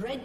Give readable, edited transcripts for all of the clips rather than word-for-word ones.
Red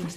team's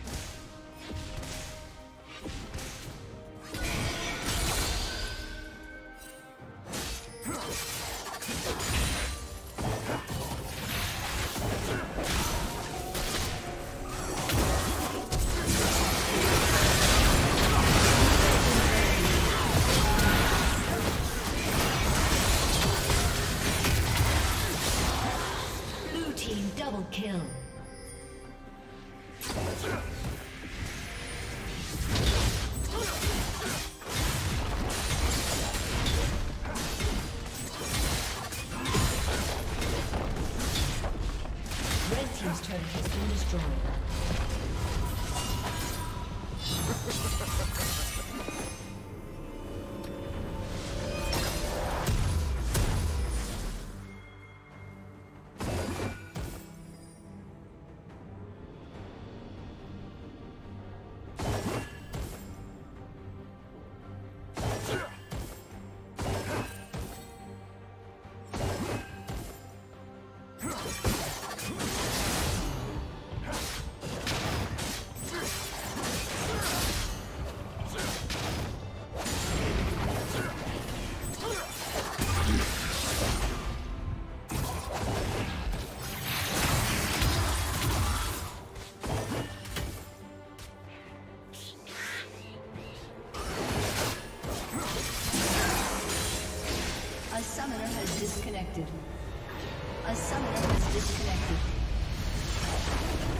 Kill. Disconnected. A summoner has disconnected.